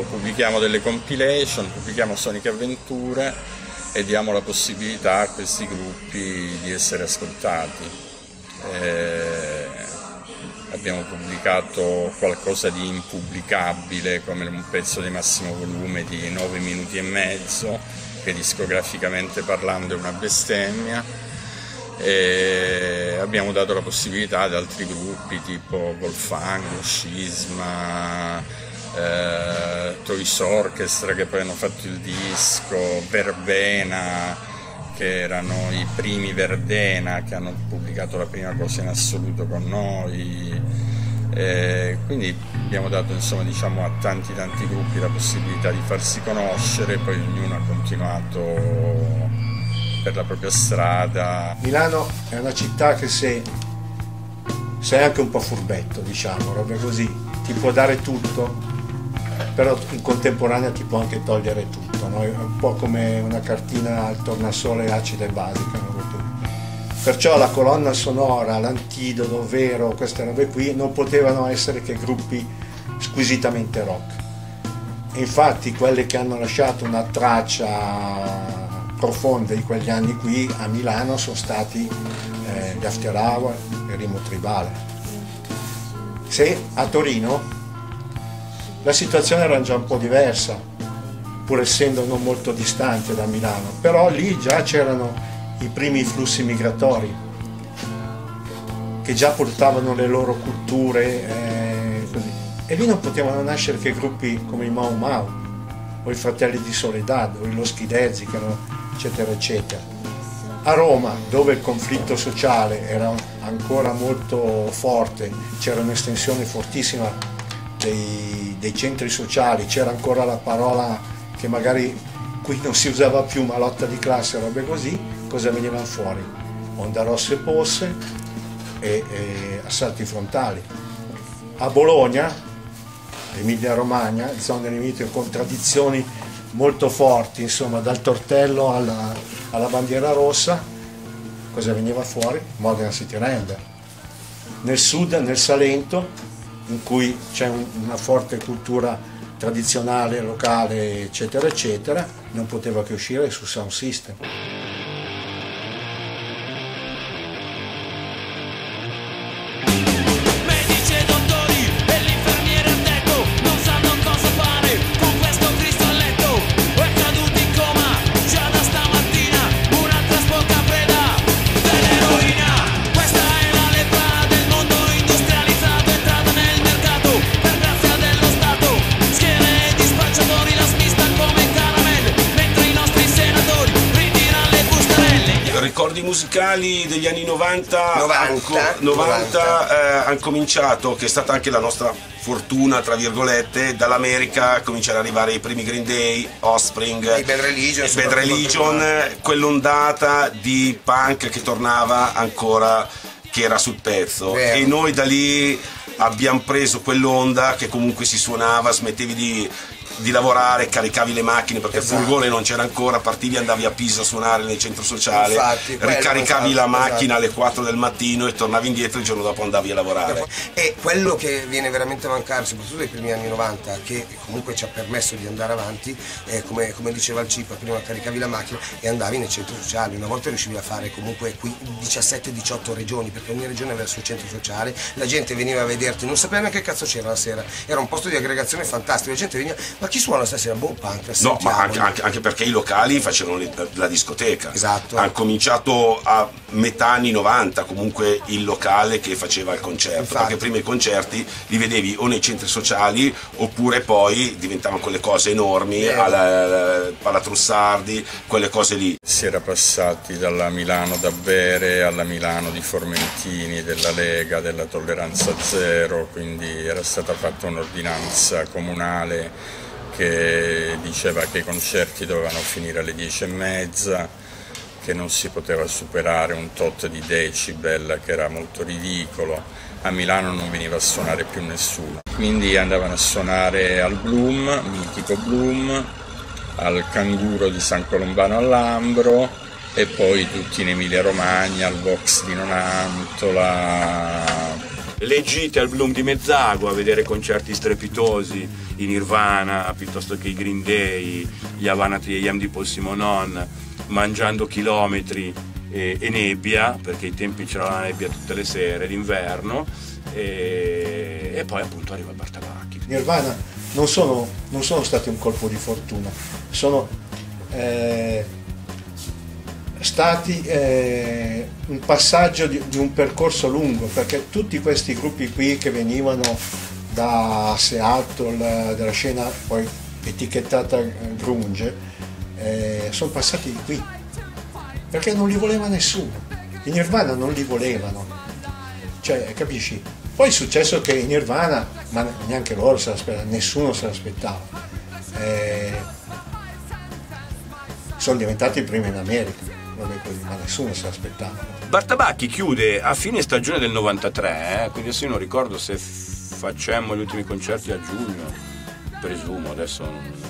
pubblichiamo delle compilation, pubblichiamo Sonic Avventure e diamo la possibilità a questi gruppi di essere ascoltati. Eh, abbiamo pubblicato qualcosa di impubblicabile come un pezzo di Massimo Volume di nove minuti e mezzo, che discograficamente parlando è una bestemmia, e abbiamo dato la possibilità ad altri gruppi tipo Golfango, Scisma, eh, Toys Orchestra, che poi hanno fatto il disco, Verbena, che erano i primi Verdena, che hanno pubblicato la prima cosa in assoluto con noi. Eh, quindi abbiamo dato, insomma, diciamo, a tanti tanti gruppi la possibilità di farsi conoscere, poi ognuno ha continuato per la propria strada. Milano è una città che se sei anche un po' furbetto, diciamo, roba così, ti può dare tutto, però in contemporanea ti può anche togliere tutto, no? È un po' come una cartina al tornasole acida e basica, no? Perciò la colonna sonora, l'antidoto vero, queste robe qui non potevano essere che gruppi squisitamente rock. infatti quelle che hanno lasciato una traccia profonda di quegli anni qui a Milano sono stati eh, gli After Hour e Rimo Tribale. Se a Torino la situazione era già un po' diversa, pur essendo non molto distante da Milano, però lì già c'erano i primi flussi migratori che già portavano le loro culture eh, così. E lì non potevano nascere che gruppi come i Mau Mau o i Fratelli di Soledad o i Los Chidezzi, eccetera eccetera. A Roma, dove il conflitto sociale era ancora molto forte, c'era un'estensione fortissima dei, dei centri sociali, c'era ancora la parola che magari qui non si usava più, ma lotta di classe, robe così, cosa venivano fuori? Onda Rossa e Posse e, e assalti frontali. A Bologna, Emilia Romagna, zone limitrofe, contraddizioni molto forti, insomma, dal tortello alla, alla bandiera rossa, cosa veniva fuori? Modena City Render. Nel sud, nel Salento, in cui c'è un, una forte cultura tradizionale, locale, eccetera, eccetera, non poteva che uscire su Sound System. Musicali degli anni novanta, novanta, novanta. novanta eh, hanno cominciato, che è stata anche la nostra fortuna tra virgolette, dall'America cominciano ad arrivare i primi Green Day, Offspring, i Bad Religion, i Bad Religion quell'ondata di punk che tornava ancora, che era sul pezzo. Vero. E noi da lì abbiamo preso quell'onda che comunque si suonava, smettevi di di lavorare, caricavi le macchine perché esatto. Il furgone non c'era ancora, partivi, andavi a Pisa a suonare nel centro sociale. Infatti, ricaricavi la macchina esatto. alle quattro del mattino e tornavi indietro, il giorno dopo andavi a lavorare. E quello che viene veramente a mancare, soprattutto nei primi anni novanta, che comunque ci ha permesso di andare avanti, eh, come, come diceva il Cipa, prima caricavi la macchina e andavi nel centro sociale. Una volta riuscivi a fare comunque qui diciassette diciotto regioni, perché ogni regione aveva il suo centro sociale, la gente veniva a vederti, non sapeva neanche che cazzo c'era la sera, era un posto di aggregazione fantastico, la gente veniva. Ma chi suona stasera? Boh, Punkreas. No, ma anche, anche, anche perché i locali facevano la discoteca. Esatto. Hanno cominciato a metà anni novanta comunque il locale che faceva il concerto. Infatti. Perché prima i concerti li vedevi o nei centri sociali oppure poi diventavano quelle cose enormi, eh. alla Palatrussardi, quelle cose lì. Si era passati dalla Milano da bere alla Milano di Formentini, della Lega, della Tolleranza Zero, quindi era stata fatta un'ordinanza comunale che diceva che i concerti dovevano finire alle dieci e mezza, che non si poteva superare un tot di decibel, che era molto ridicolo. A Milano non veniva a suonare più nessuno. Quindi andavano a suonare al Bloom, mitico Bloom, al Canguro di San Colombano all'Ambro e poi tutti in Emilia Romagna, al Box di Nonantola. Le gite al Bloom di Mezzago a vedere concerti strepitosi, i Nirvana, piuttosto che i Green Day, gli Havana Triam di Paul Simonon, mangiando chilometri e, e nebbia, perché ai tempi c'era la nebbia tutte le sere d'inverno, e, e poi appunto arriva Bartabacchi. Nirvana non sono, non sono stati un colpo di fortuna, sono eh, stati... Eh, un passaggio di, di un percorso lungo, perché tutti questi gruppi qui che venivano da Seattle, dalla scena poi etichettata grunge, eh, sono passati qui perché non li voleva nessuno, i Nirvana non li volevano, cioè capisci? Poi è successo che i Nirvana, ma neanche loro se l'aspettavano, nessuno se l'aspettava, eh, sono diventati i primi in America. Così, ma nessuno si aspettava. Bartabacchi chiude a fine stagione del novantatré, eh? Quindi adesso io non ricordo se facemmo gli ultimi concerti a giugno, presumo, adesso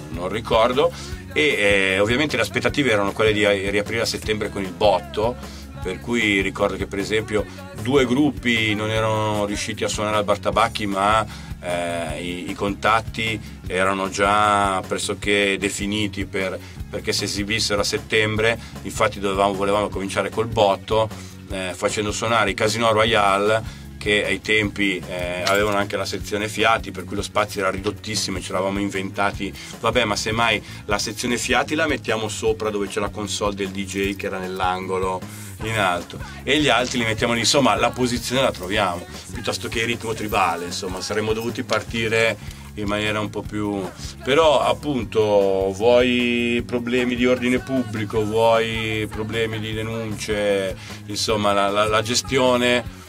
non ricordo, e eh, ovviamente le aspettative erano quelle di riaprire a settembre con il botto, per cui ricordo che per esempio due gruppi non erano riusciti a suonare al Bartabacchi ma eh, i, i contatti erano già pressoché definiti per, perché si esibissero a settembre, infatti dovevamo, volevamo cominciare col botto, eh, facendo suonare i Casino Royal, che ai tempi eh, avevano anche la sezione fiati, per cui lo spazio era ridottissimo e ce l'avevamo inventati, vabbè, ma semmai la sezione fiati la mettiamo sopra dove c'è la console del D J che era nell'angolo in alto, e gli altri li mettiamo lì, insomma la posizione la troviamo, piuttosto che il ritmo tribale, insomma saremmo dovuti partire in maniera un po' più, però appunto vuoi problemi di ordine pubblico, vuoi problemi di denunce, insomma la, la, la gestione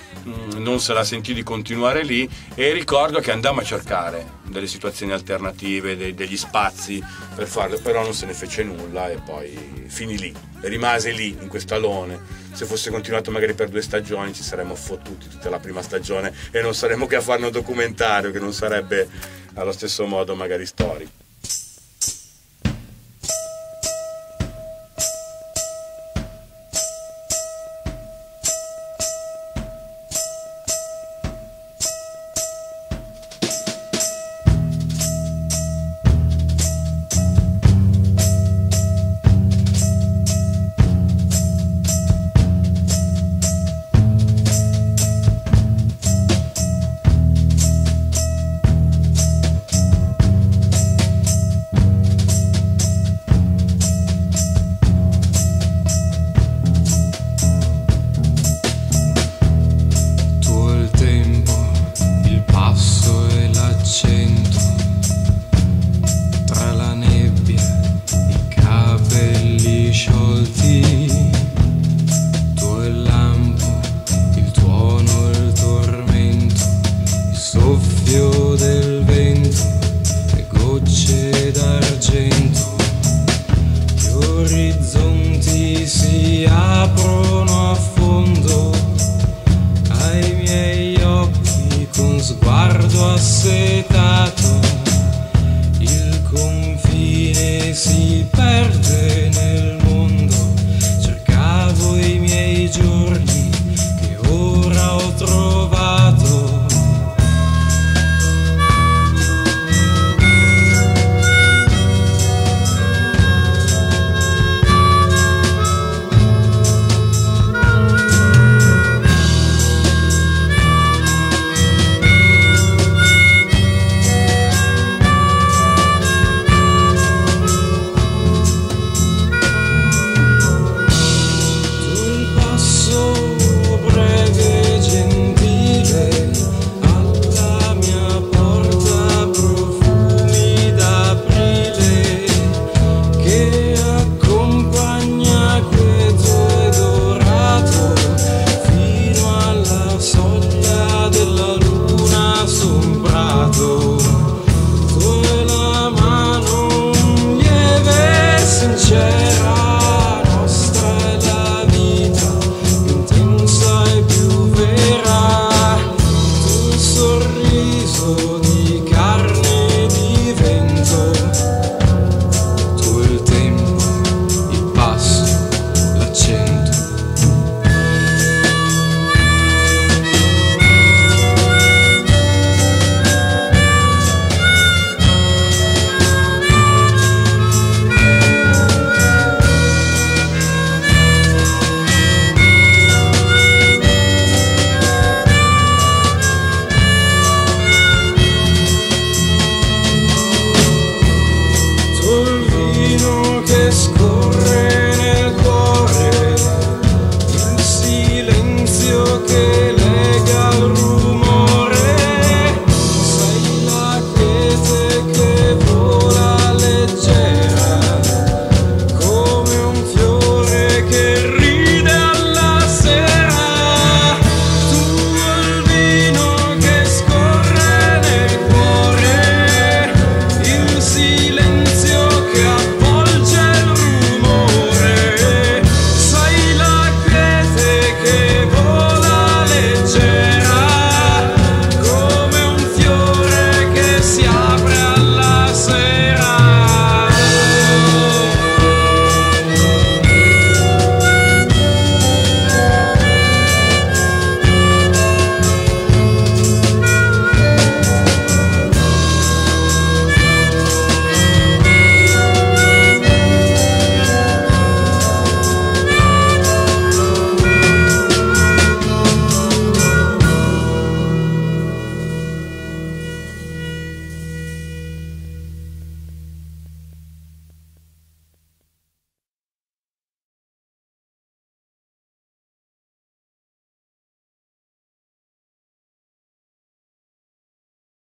non se la sentì di continuare lì, e ricordo che andammo a cercare delle situazioni alternative, dei, degli spazi per farlo, però non se ne fece nulla e poi finì lì, e rimase lì in quest'alone. Se fosse continuato magari per due stagioni ci saremmo fottuti tutta la prima stagione e non saremmo che a farne un documentario, che non sarebbe allo stesso modo magari storico. Si perde nel mondo, cercavo i miei giorni.